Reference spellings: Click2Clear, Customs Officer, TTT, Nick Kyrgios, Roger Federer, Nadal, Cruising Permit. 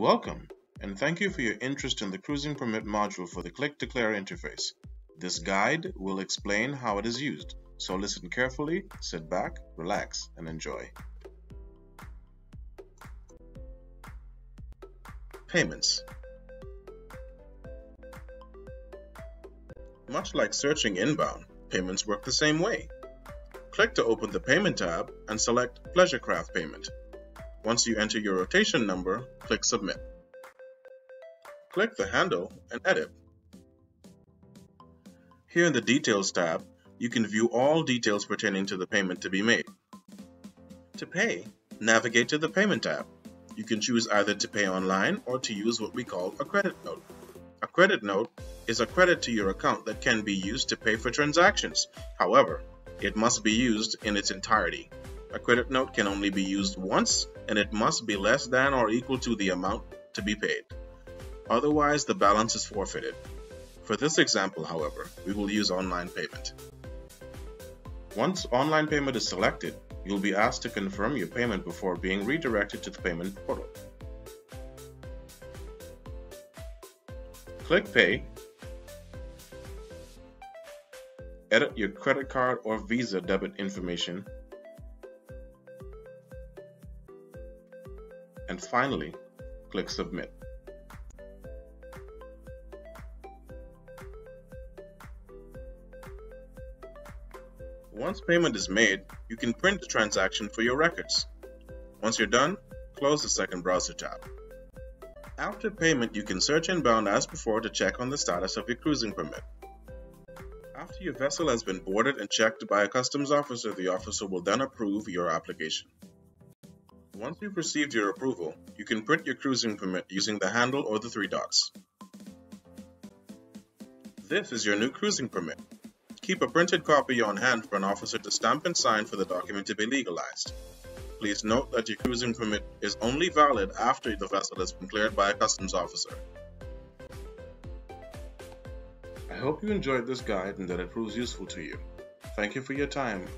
Welcome, and thank you for your interest in the Cruising Permit module for the Click to Clear interface. This guide will explain how it is used, so listen carefully, sit back, relax, and enjoy. Payments. Much like searching inbound, payments work the same way. Click to open the Payment tab and select Pleasurecraft Payment. Once you enter your rotation number, click Submit. Click the handle and edit. Here in the Details tab, you can view all details pertaining to the payment to be made. To pay, navigate to the Payment tab. You can choose either to pay online or to use what we call a credit note. A credit note is a credit to your account that can be used to pay for transactions. However, it must be used in its entirety. A credit note can only be used once, and it must be less than or equal to the amount to be paid. Otherwise, the balance is forfeited. For this example, however, we will use online payment. Once online payment is selected, you'll be asked to confirm your payment before being redirected to the payment portal. Click Pay. Edit your credit card or Visa debit information. And finally, click Submit. Once payment is made, you can print the transaction for your records. Once you're done, close the second browser tab. After payment, you can search inbound as before to check on the status of your cruising permit. After your vessel has been boarded and checked by a customs officer, the officer will then approve your application. Once you've received your approval, you can print your cruising permit using the handle or the three dots. This is your new cruising permit. Keep a printed copy on hand for an officer to stamp and sign for the document to be legalized. Please note that your cruising permit is only valid after the vessel has been cleared by a customs officer. I hope you enjoyed this guide and that it proves useful to you. Thank you for your time.